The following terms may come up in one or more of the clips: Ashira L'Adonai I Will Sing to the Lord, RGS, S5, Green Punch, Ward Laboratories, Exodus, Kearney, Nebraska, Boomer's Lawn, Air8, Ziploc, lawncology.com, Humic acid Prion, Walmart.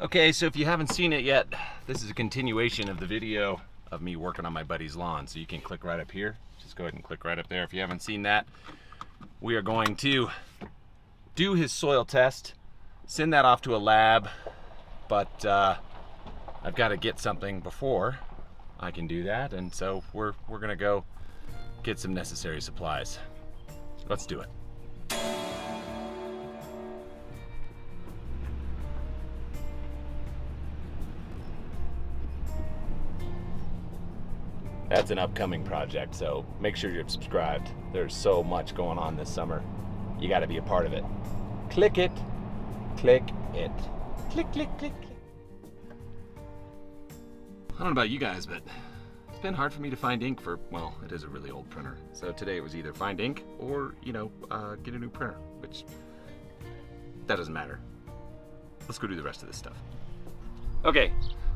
Okay, so if you haven't seen it yet, this is a continuation of the video of me working on my buddy's lawn. So you can click right up here. Just go ahead and click right up there if you haven't seen that. We are going to do his soil test, send that off to a lab, but I've got to get something before I can do that, and so we're gonna go get some necessary supplies. Let's do it. That's an upcoming project, so make sure you're subscribed. There's so much going on this summer. You gotta be a part of it. Click it, click it. Click, click, click, click. I don't know about you guys, but it's been hard for me to find ink for, well, it is a really old printer. So today it was either find ink or, you know, get a new printer, which that doesn't matter. Let's go do the rest of this stuff. Okay,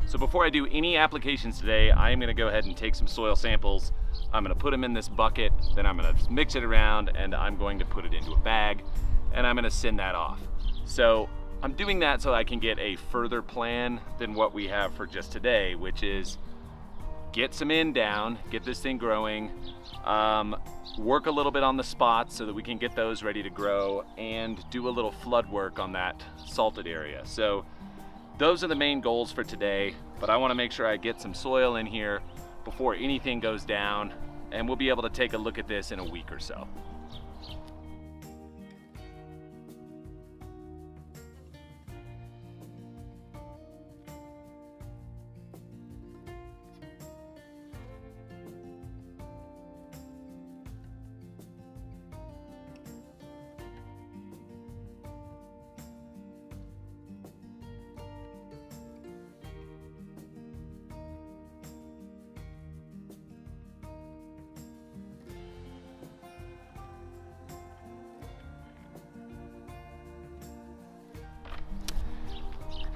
so before I do any applications today, I'm gonna go ahead and take some soil samples. I'm gonna put them in this bucket, then I'm gonna mix it around and I'm going to put it into a bag and I'm gonna send that off. So I'm doing that so I can get a further plan than what we have for just today, which is get some in down, get this thing growing, work a little bit on the spots so that we can get those ready to grow, and do a little flood work on that salted area. So those are the main goals for today, but I wanna make sure I get some soil in here before anything goes down, and we'll be able to take a look at this in a week or so.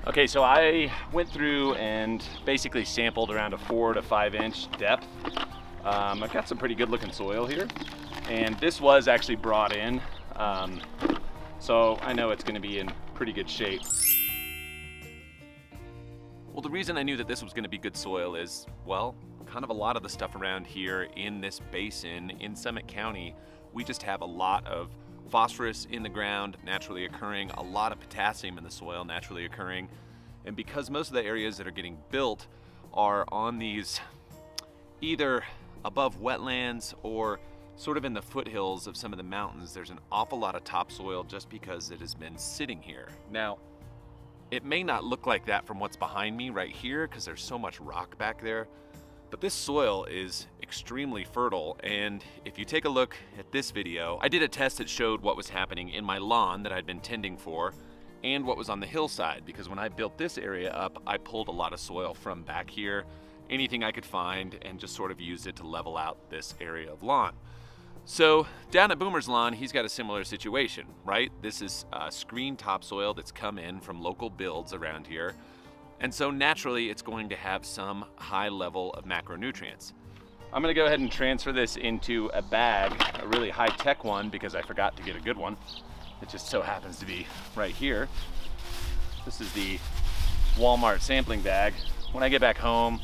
Okay, so I went through and basically sampled around a 4 to 5 inch depth. I've got some pretty good looking soil here, and this was actually brought in. So I know it's gonna be in pretty good shape. Well, the reason I knew that this was gonna be good soil is, well, kind of a lot of the stuff around here in this basin in Summit County, we just have a lot of phosphorus in the ground, naturally occurring, a lot of potassium in the soil, naturally occurring. And because most of the areas that are getting built are on these either above wetlands or sort of in the foothills of some of the mountains, there's an awful lot of topsoil just because it has been sitting here. Now, it may not look like that from what's behind me right here because there's so much rock back there, but this soil is extremely fertile, and if you take a look at this video, I did a test that showed what was happening in my lawn that I'd been tending for and what was on the hillside, because when I built this area up, I pulled a lot of soil from back here, anything I could find, and just sort of used it to level out this area of lawn. So down at Boomer's lawn, he's got a similar situation, right? This is screen topsoil that's come in from local builds around here. And so naturally, it's going to have some high level of macronutrients. I'm gonna go ahead and transfer this into a bag, a really high-tech one, because I forgot to get a good one. It just so happens to be right here. This is the Walmart sampling bag. When I get back home,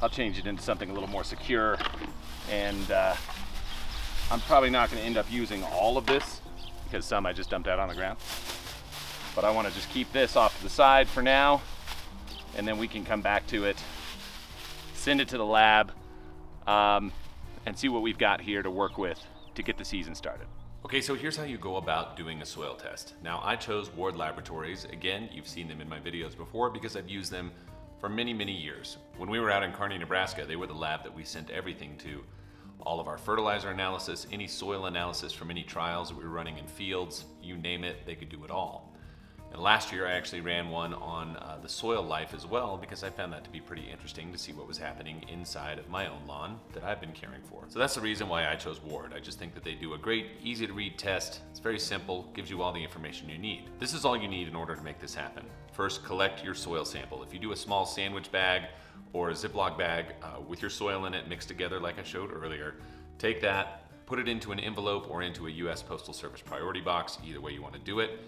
I'll change it into something a little more secure. And I'm probably not gonna end up using all of this, because some I just dumped out on the ground. But I wanna just keep this off to the side for now, and then we can come back to it, send it to the lab, and see what we've got here to work with to get the season started. Okay, so here's how you go about doing a soil test. Now, I chose Ward Laboratories. Again, you've seen them in my videos before because I've used them for many, many years. When we were out in Kearney, Nebraska, they were the lab that we sent everything to. All of our fertilizer analysis, any soil analysis from any trials that we were running in fields, you name it, they could do it all. And last year I actually ran one on the soil life as well, because I found that to be pretty interesting to see what was happening inside of my own lawn that I've been caring for. So that's the reason why I chose Ward. I just think that they do a great, easy to read test. It's very simple, gives you all the information you need. This is all you need in order to make this happen. First, collect your soil sample. If you do a small sandwich bag or a Ziploc bag with your soil in it mixed together like I showed earlier, take that, put it into an envelope or into a U.S. Postal Service priority box, either way you want to do it.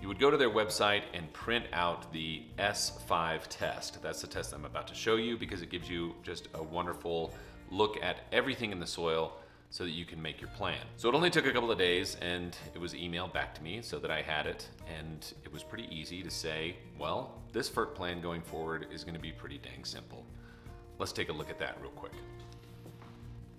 you would go to their website and print out the S5 test. That's the test I'm about to show you because it gives you just a wonderful look at everything in the soil so that you can make your plan. So it only took a couple of days and it was emailed back to me so that I had it, and it was pretty easy to say, well, this FERT plan going forward is gonna be pretty dang simple. Let's take a look at that real quick.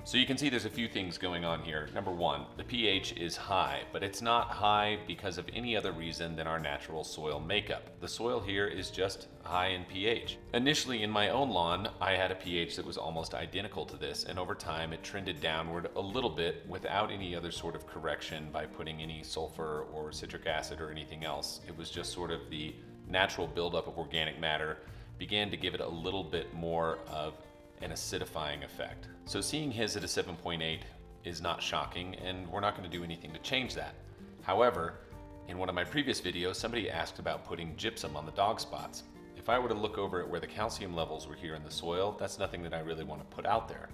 So you can see there's a few things going on here. Number one, the pH is high, but it's not high because of any other reason than our natural soil makeup. The soil here is just high in pH. Initially in my own lawn, I had a pH that was almost identical to this, and over time it trended downward a little bit without any other sort of correction by putting any sulfur or citric acid or anything else. It was just sort of the natural buildup of organic matter began to give it a little bit more of an acidifying effect. So seeing his at a 7.8 is not shocking, and we're not going to do anything to change that. However, in one of my previous videos, somebody asked about putting gypsum on the dog spots. If I were to look over at where the calcium levels were here in the soil, that's nothing that I really want to put out there.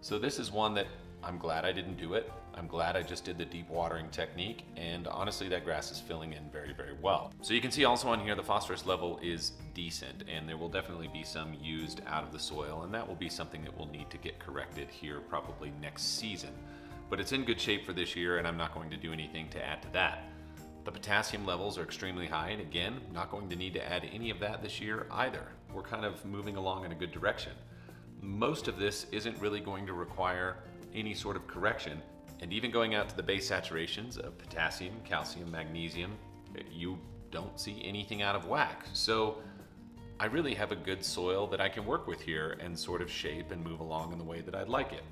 So this is one that I'm glad I didn't do it. I'm glad I just did the deep watering technique, and honestly that grass is filling in very, very well. So you can see also on here the phosphorus level is decent, and there will definitely be some used out of the soil, and that will be something that will need to get corrected here probably next season. But it's in good shape for this year, and I'm not going to do anything to add to that. The potassium levels are extremely high, and again, not going to need to add any of that this year either. We're kind of moving along in a good direction. Most of this isn't really going to require any sort of correction, and even going out to the base saturations of potassium, calcium, magnesium, you don't see anything out of whack. So I really have a good soil that I can work with here and sort of shape and move along in the way that I'd like it.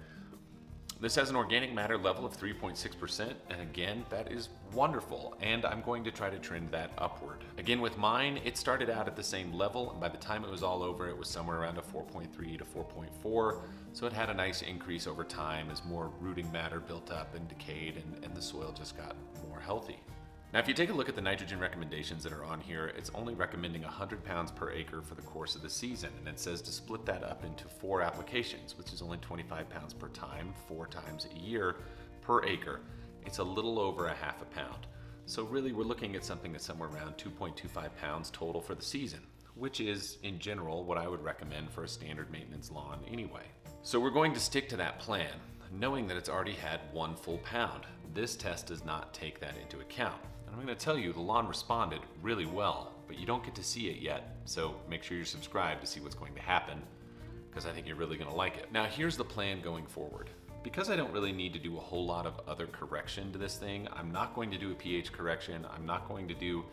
This has an organic matter level of 3.6%, and again, that is wonderful, and I'm going to try to trend that upward. Again, with mine, it started out at the same level, and by the time it was all over, it was somewhere around a 4.3 to 4.4, so it had a nice increase over time as more rooting matter built up and decayed, and the soil just got more healthy. Now, if you take a look at the nitrogen recommendations that are on here, it's only recommending 100 pounds per acre for the course of the season, and it says to split that up into 4 applications, which is only 25 pounds per time, 4 times a year per acre. It's a little over a half a pound. So really, we're looking at something that's somewhere around 2.25 pounds total for the season, which is, in general, what I would recommend for a standard maintenance lawn anyway. So we're going to stick to that plan, knowing that it's already had 1 full pound. This test does not take that into account. And I'm gonna tell you, the lawn responded really well, but you don't get to see it yet, so make sure you're subscribed to see what's going to happen, because I think you're really gonna like it. Now, here's the plan going forward. Because I don't really need to do a whole lot of other correction to this thing, I'm not going to do a pH correction, I'm not going to do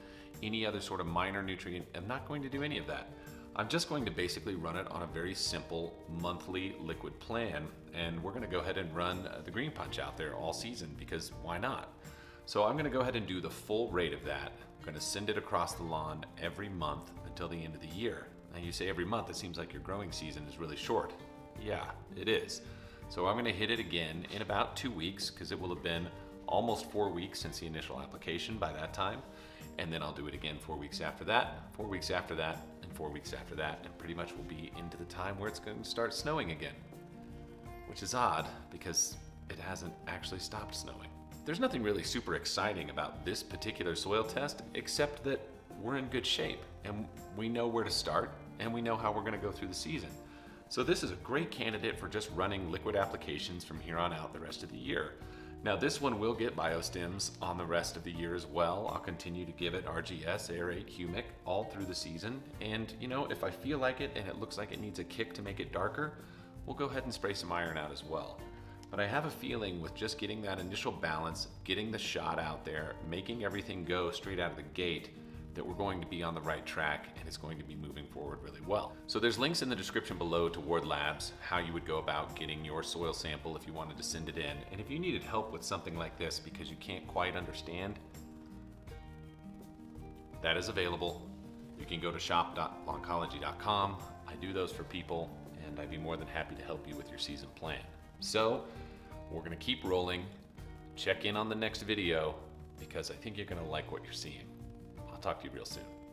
any other sort of minor nutrient, I'm not going to do any of that. I'm just going to basically run it on a very simple monthly liquid plan, and we're gonna go ahead and run the Green Punch out there all season, because why not? So I'm gonna go ahead and do the full rate of that. I'm gonna send it across the lawn every month until the end of the year. Now you say every month, it seems like your growing season is really short. Yeah, it is. So I'm gonna hit it again in about 2 weeks, because it will have been almost 4 weeks since the initial application by that time. And then I'll do it again 4 weeks after that, 4 weeks after that, and 4 weeks after that, and pretty much we'll be into the time where it's going to start snowing again, which is odd because it hasn't actually stopped snowing. There's nothing really super exciting about this particular soil test, except that we're in good shape and we know where to start and we know how we're gonna go through the season. So this is a great candidate for just running liquid applications from here on out the rest of the year. Now this one will get biostims on the rest of the year as well. I'll continue to give it RGS, Air8, humic all through the season. And you know, if I feel like it and it looks like it needs a kick to make it darker, we'll go ahead and spray some iron out as well. But I have a feeling with just getting that initial balance, getting the shot out there, making everything go straight out of the gate, that we're going to be on the right track and it's going to be moving forward really well. So there's links in the description below to Ward Labs, how you would go about getting your soil sample if you wanted to send it in. And if you needed help with something like this because you can't quite understand, that is available. You can go to shop.lawncology.com. I do those for people, and I'd be more than happy to help you with your season plan. So we're gonna keep rolling. Check in on the next video because I think you're gonna like what you're seeing. I'll talk to you real soon.